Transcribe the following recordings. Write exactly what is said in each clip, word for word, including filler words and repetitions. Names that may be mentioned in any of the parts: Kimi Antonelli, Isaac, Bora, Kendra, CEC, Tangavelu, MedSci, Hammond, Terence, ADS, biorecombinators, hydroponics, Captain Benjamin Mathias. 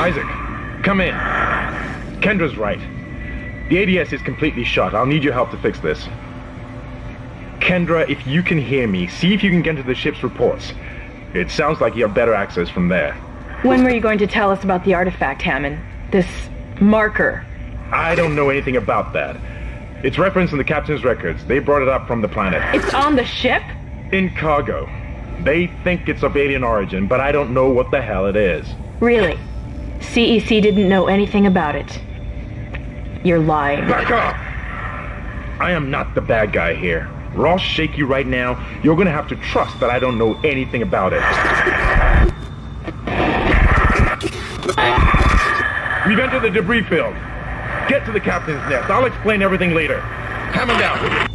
Isaac, come in. Kendra's right. The A D S is completely shut. I'll need your help to fix this. Kendra, if you can hear me, see if you can get into the ship's reports. It sounds like you have better access from there. When were you going to tell us about the artifact, Hammond? This marker? I don't know anything about that. It's referenced in the captain's records. They brought it up from the planet. It's on the ship? In cargo. They think it's of alien origin, but I don't know what the hell it is. Really? C E C didn't know anything about it. You're lying. Back up! I am not the bad guy here. Ross, shake you right now. You're gonna have to trust that I don't know anything about it. We've entered the debris field. Get to the captain's nest. I'll explain everything later. Hammond out.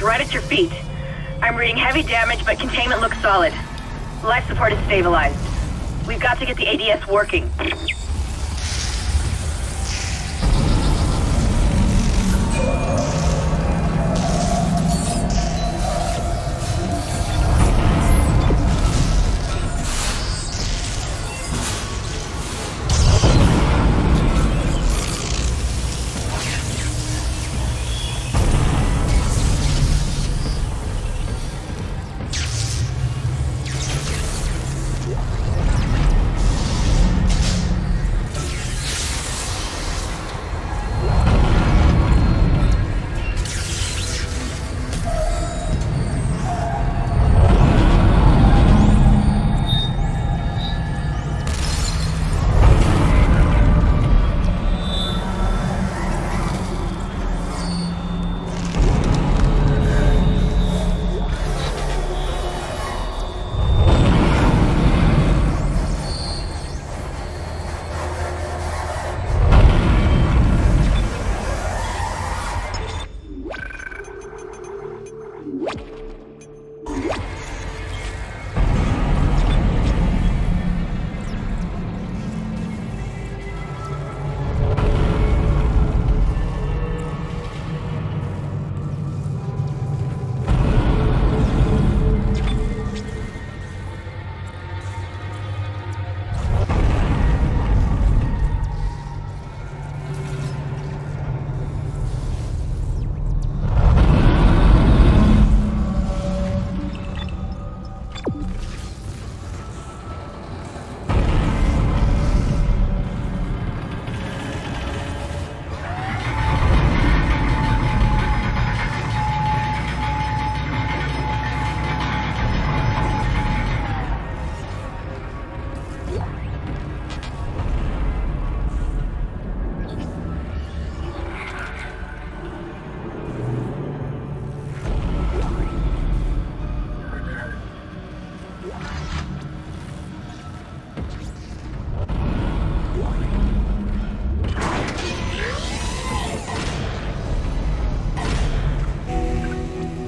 Right at your feet. I'm reading heavy damage, but containment looks solid. Life support is stabilized. We've got to get the A D S working.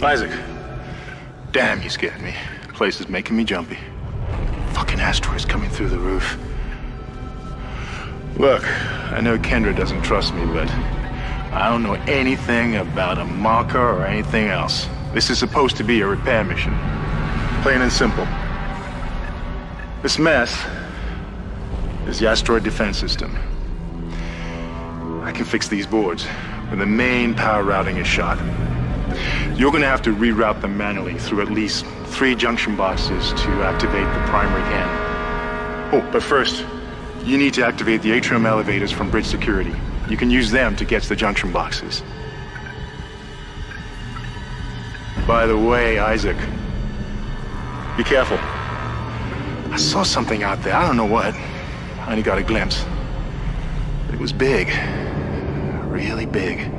Isaac. Damn, you scared me. The place is making me jumpy. Fucking asteroids coming through the roof. Look, I know Kendra doesn't trust me, but I don't know anything about a marker or anything else. This is supposed to be a repair mission. Plain and simple. This mess is the asteroid defense system. I can fix these boards, but the main power routing is shot. You're gonna have to reroute them manually through at least three junction boxes to activate the primary can. Oh, but first, you need to activate the atrium elevators from bridge security. You can use them to get to the junction boxes. By the way, Isaac, be careful. I saw something out there, I don't know what. I only got a glimpse. It was big, really big.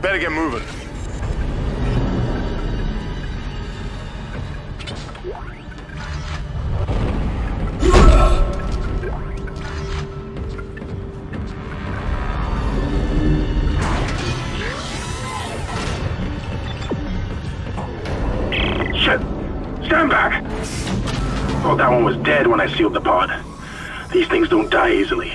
Better get moving. Shit! Stand back! Oh, that one was dead when I sealed the pod. These things don't die easily.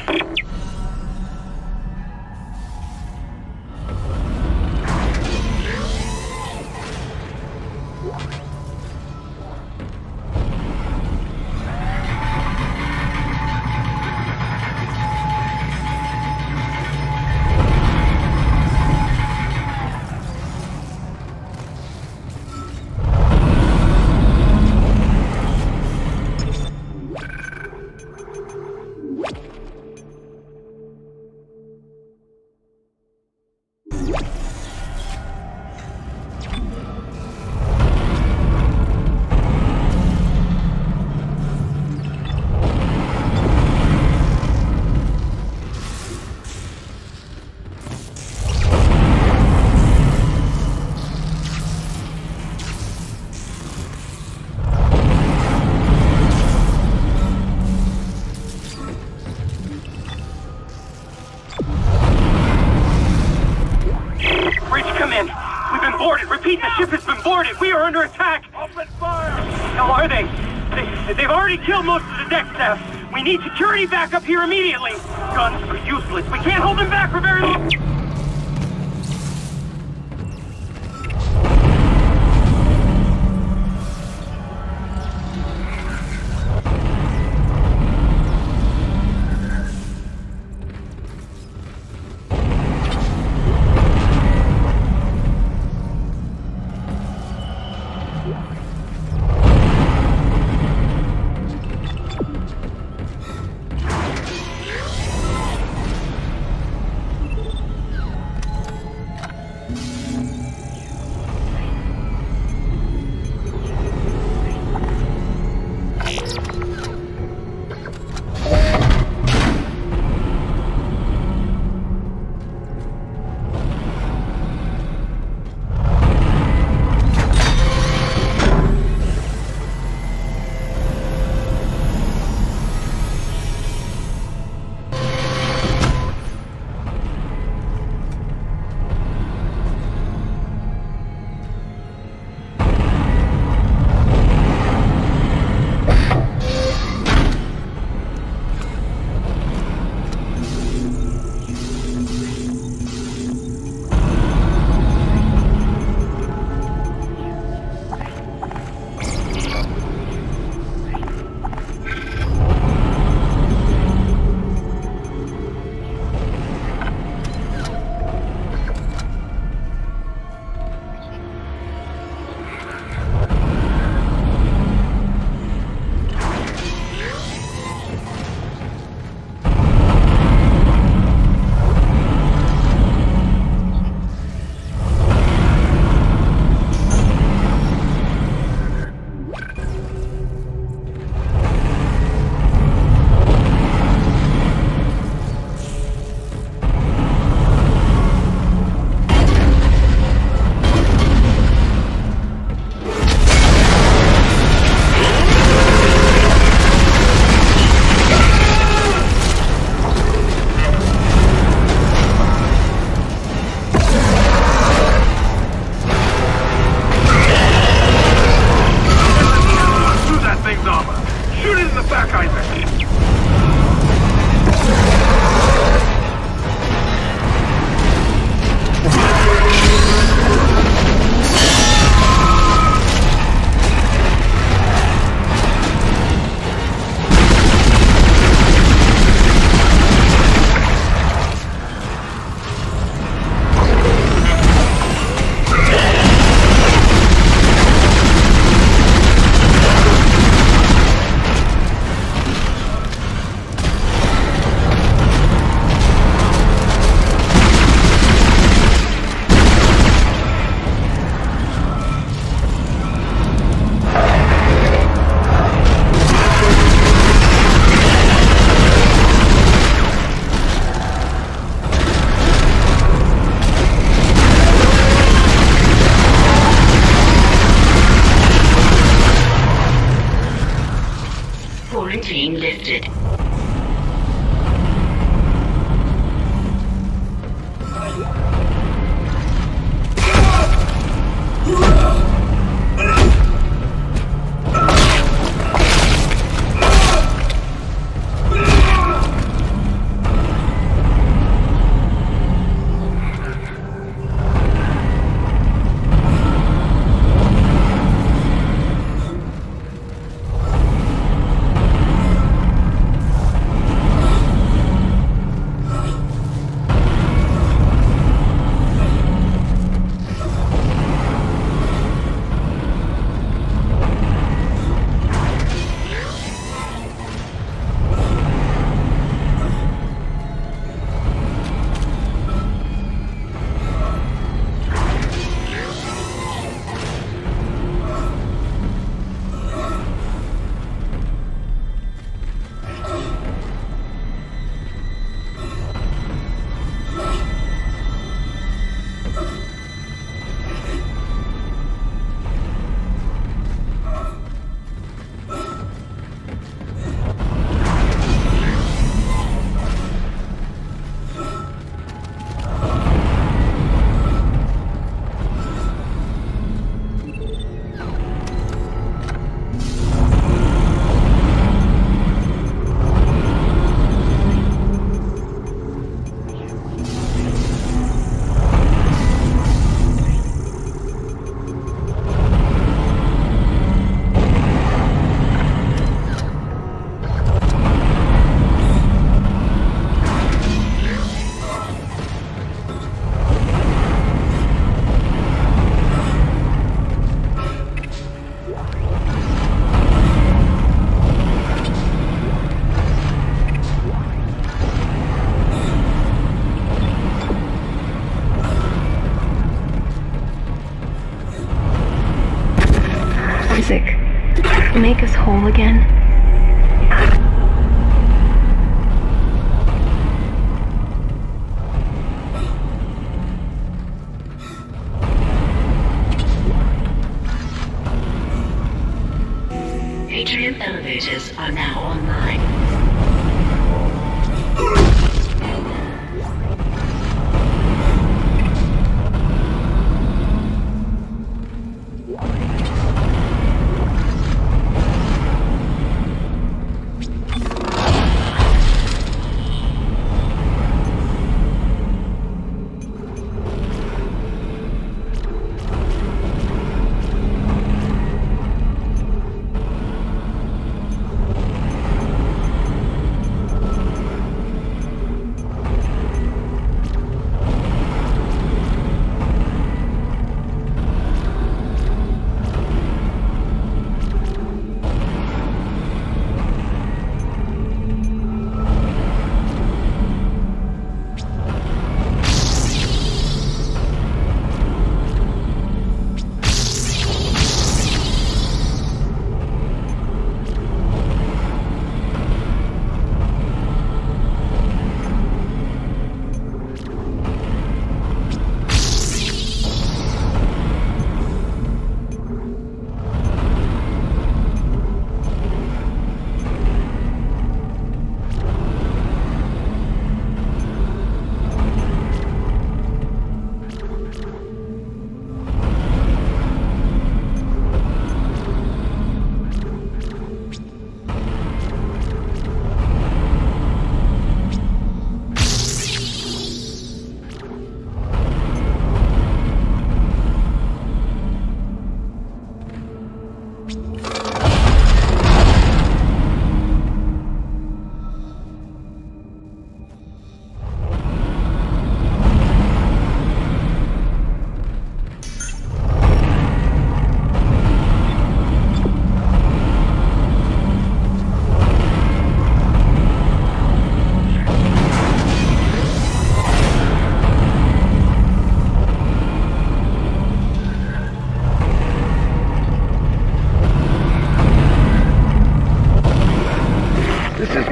Under attack! Open fire! How are they? they? They've already killed most of the deck staff. We need security back up here immediately. Guns are useless. We can't hold them back for very long. us back, Isaac! Make us whole again. Atrium elevators are now online.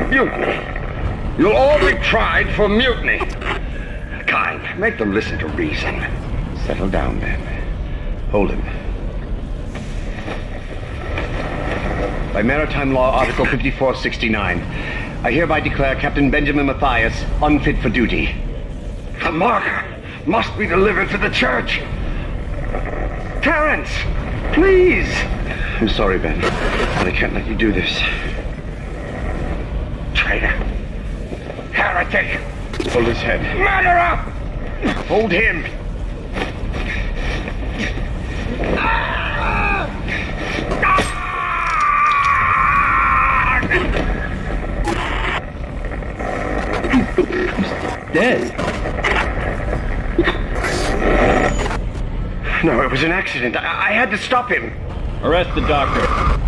Mutiny. You'll all be tried for mutiny. Kind. Make them listen to reason. Settle down, then. Hold him. By Maritime Law, Article fifty-four sixty-nine, I hereby declare Captain Benjamin Mathias unfit for duty. The marker must be delivered to the church. Terence, please. I'm sorry, Ben, but I can't let you do this. Traitor. Heretic. Hold his head. Murderer! Hold him. He's dead. No, it was an accident. I, I had to stop him. Arrest the doctor.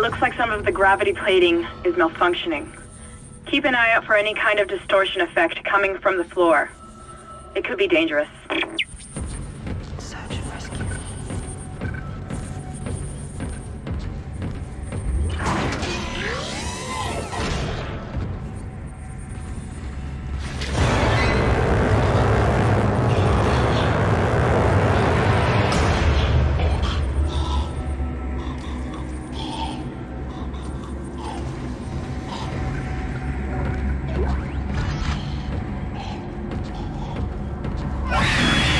Looks like some of the gravity plating is malfunctioning. Keep an eye out for any kind of distortion effect coming from the floor. It could be dangerous. What?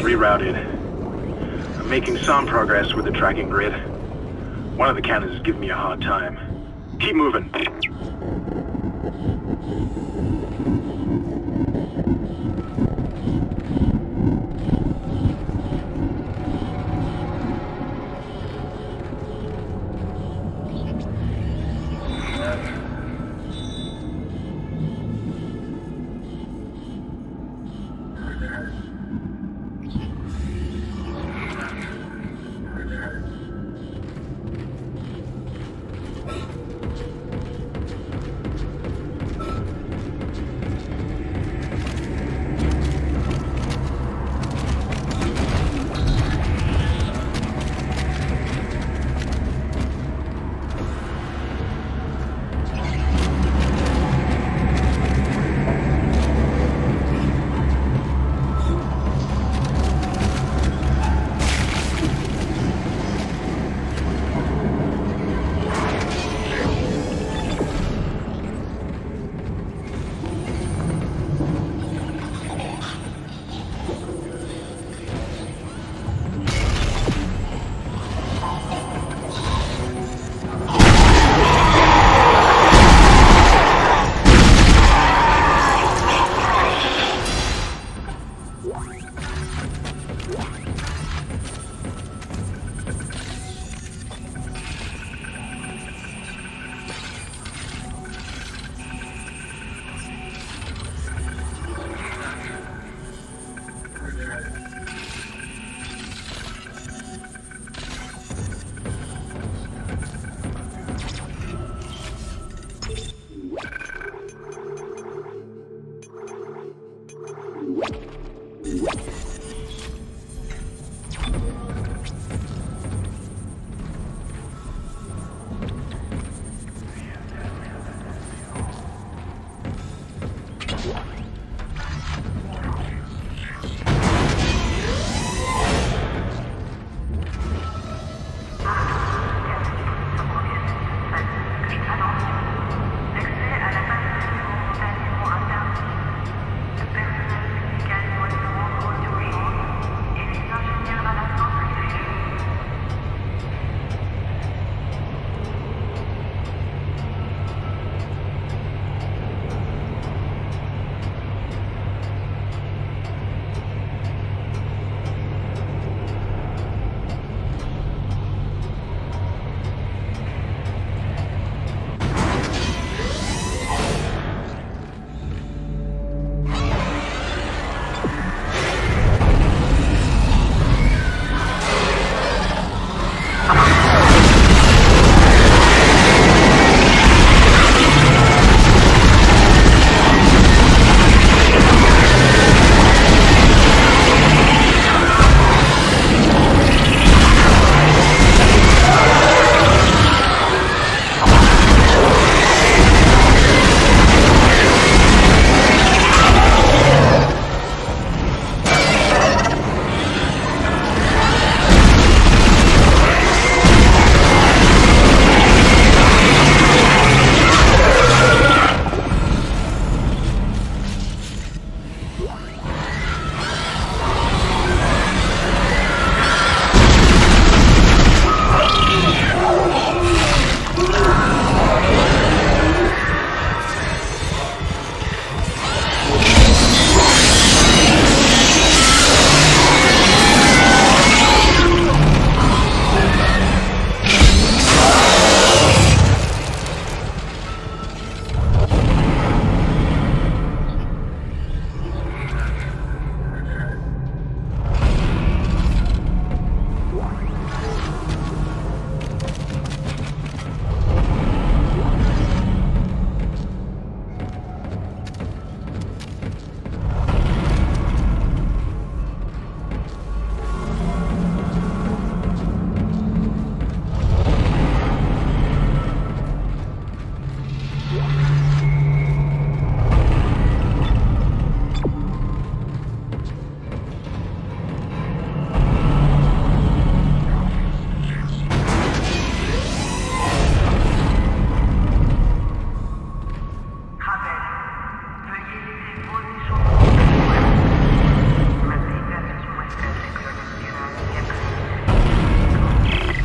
Rerouted. I'm making some progress with the tracking grid. One of the cannons is giving me a hard time. Keep moving.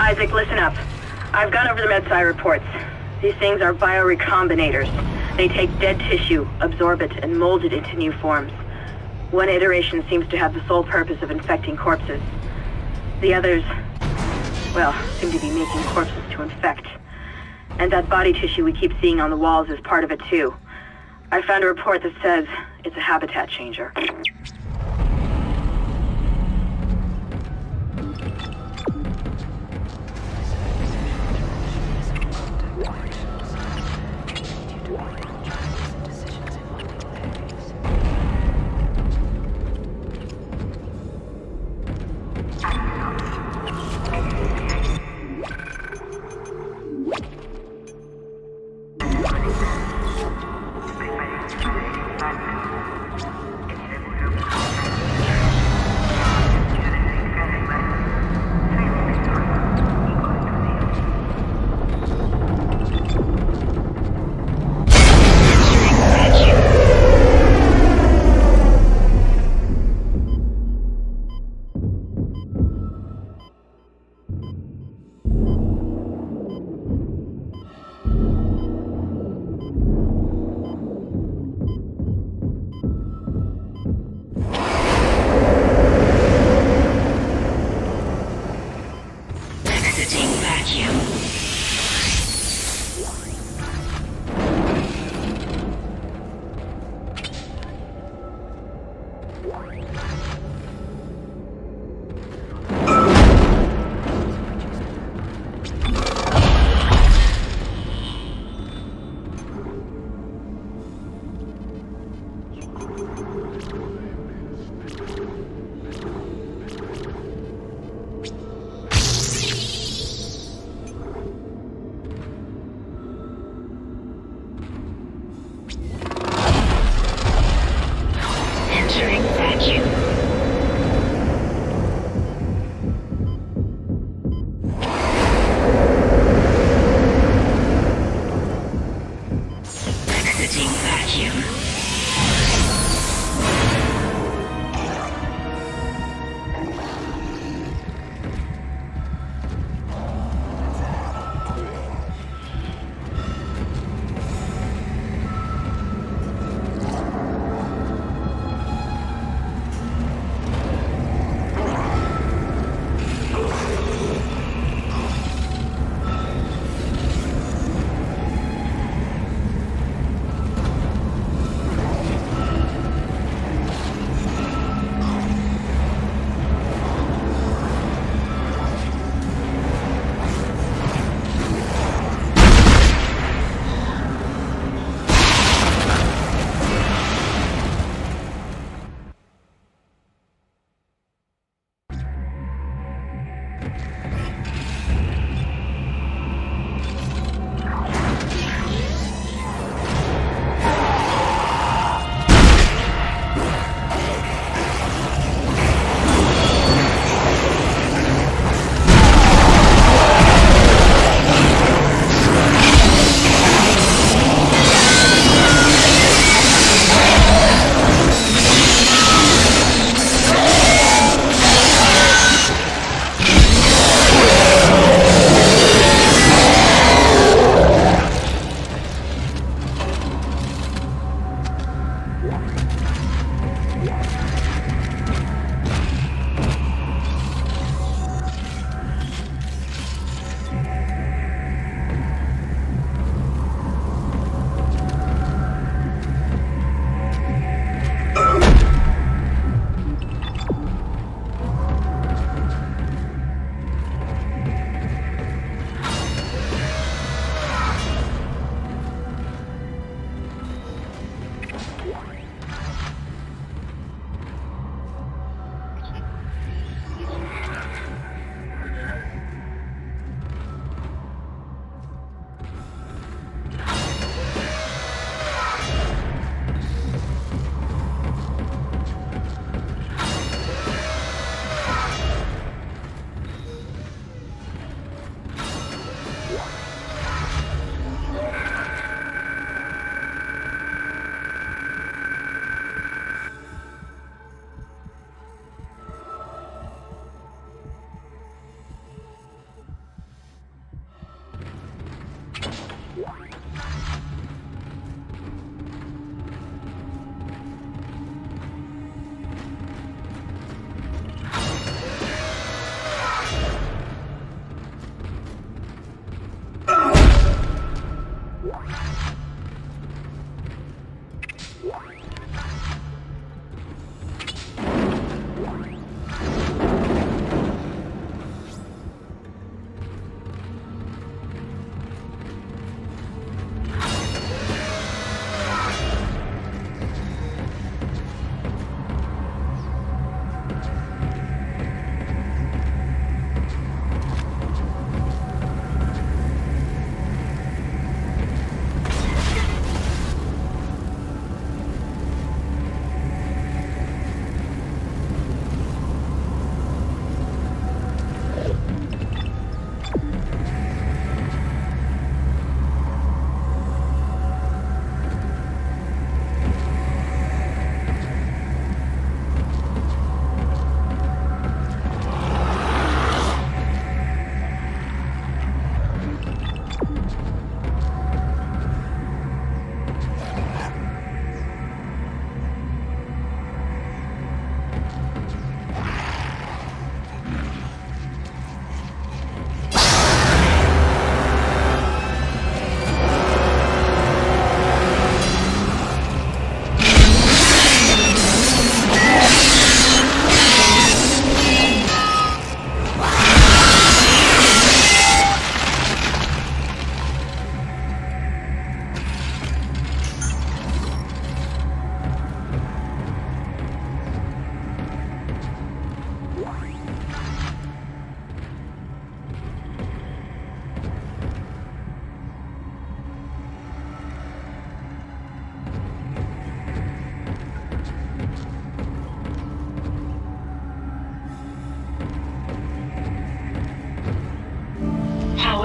Isaac, listen up. I've gone over the MedSci reports. These things are biorecombinators. They take dead tissue, absorb it, and mold it into new forms. One iteration seems to have the sole purpose of infecting corpses. The others, well, seem to be making corpses to infect. And that body tissue we keep seeing on the walls is part of it too. I found a report that says it's a habitat changer.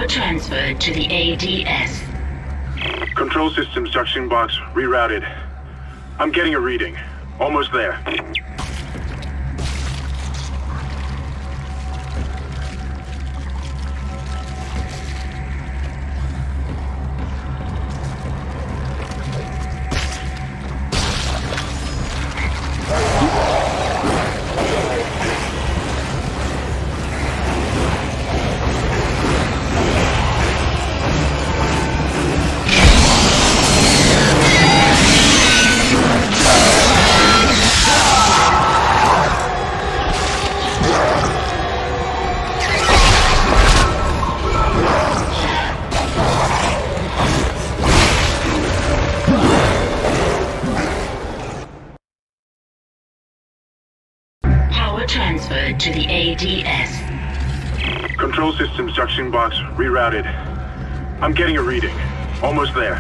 Transferred to the A D S. Control system suction box rerouted. I'm getting a reading. Almost there. Transferred to the A D S. Control system suction box rerouted. I'm getting a reading. Almost there.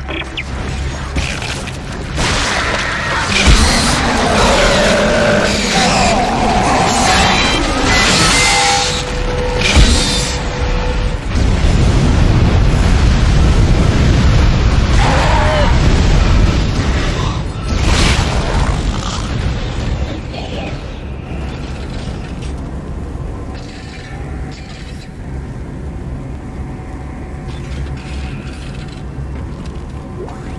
What?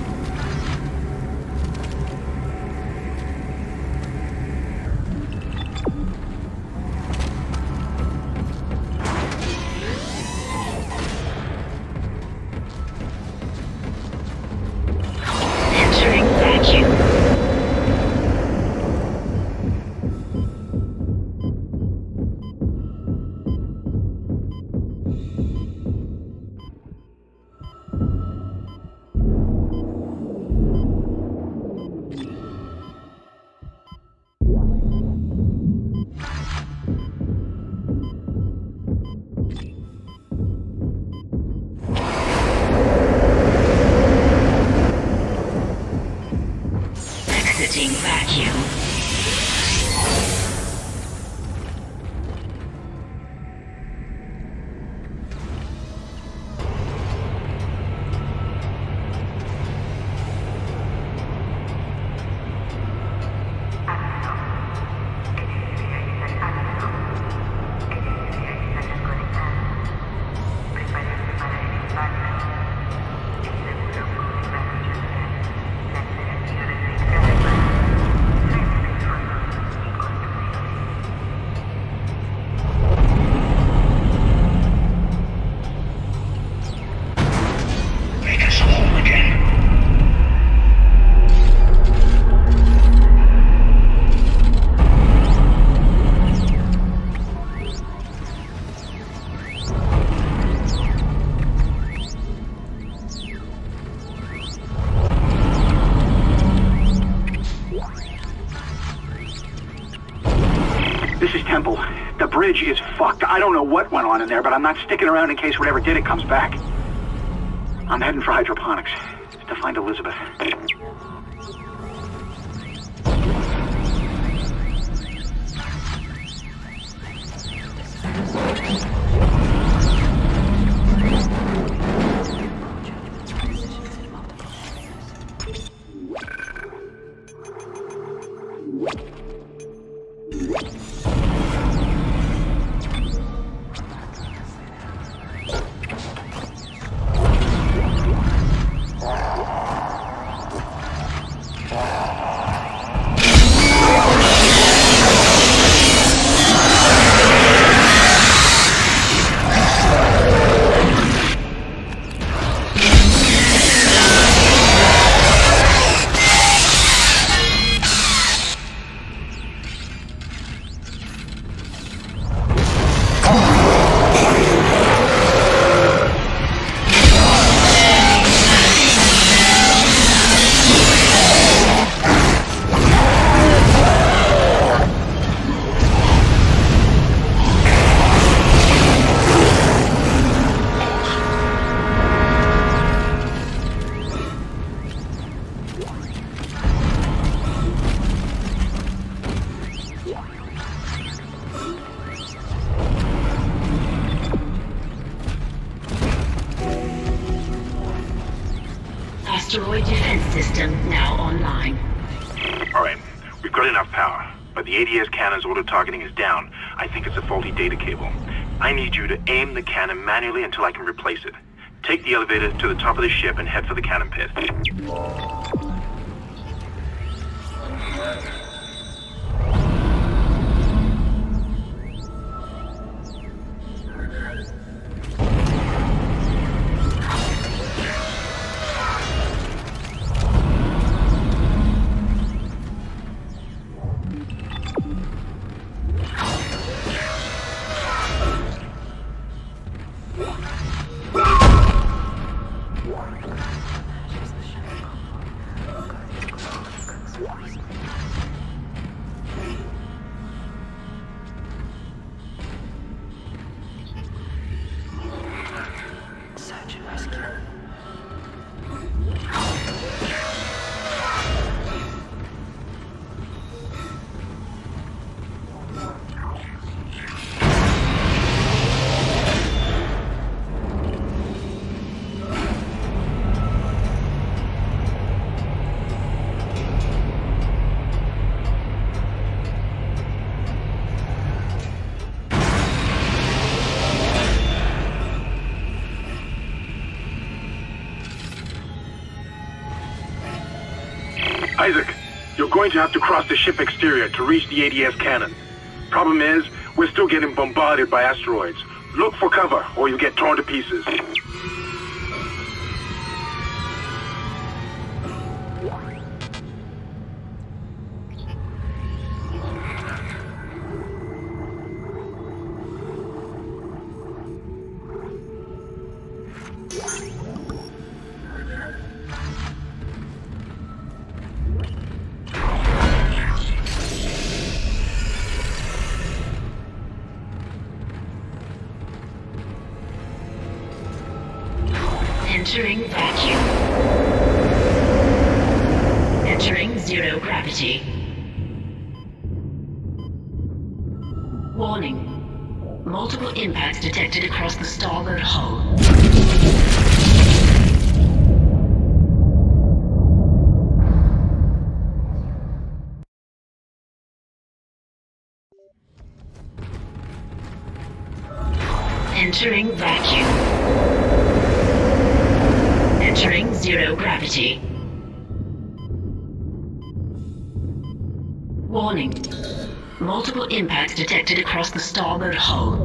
bridge is fucked. I don't know what went on in there, but I'm not sticking around in case whatever did it comes back. I'm heading for hydroponics to find Elizabeth. Asteroid defense system now online. Alright, we've got enough power, but the A D S cannon's auto targeting is down. I think it's a faulty data cable. I need you to aim the cannon manually until I can replace it. Take the elevator to the top of the ship and head for the cannon pit. Isaac, you're going to have to cross the ship exterior to reach the A D S cannon. Problem is, we're still getting bombarded by asteroids. Look for cover, or you'll get torn to pieces. Entering vacuum. Entering zero gravity. Warning. Multiple impacts detected across the starboard hull. Warning. Multiple impacts detected across the starboard hull.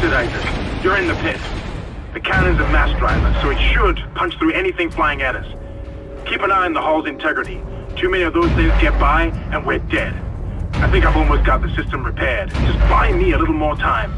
Understood, Isaac. You're in the pit. The cannon's a mass driver, so it should punch through anything flying at us. Keep an eye on the hull's integrity. Too many of those things get by, and we're dead. I think I've almost got the system repaired. Just buy me a little more time.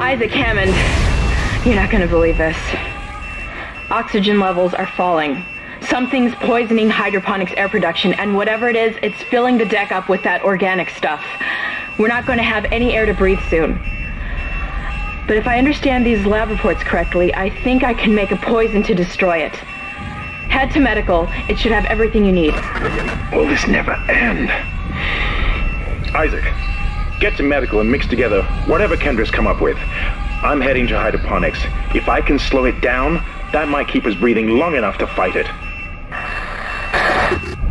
Isaac Hammond, you're not going to believe this. Oxygen levels are falling. Something's poisoning hydroponics air production, and whatever it is, it's filling the deck up with that organic stuff. We're not going to have any air to breathe soon. But if I understand these lab reports correctly, I think I can make a poison to destroy it. Head to medical. It should have everything you need. Will this never end? Isaac, get to medical and mix together whatever Kendra's come up with. I'm heading to hydroponics. If I can slow it down, that might keep us breathing long enough to fight it.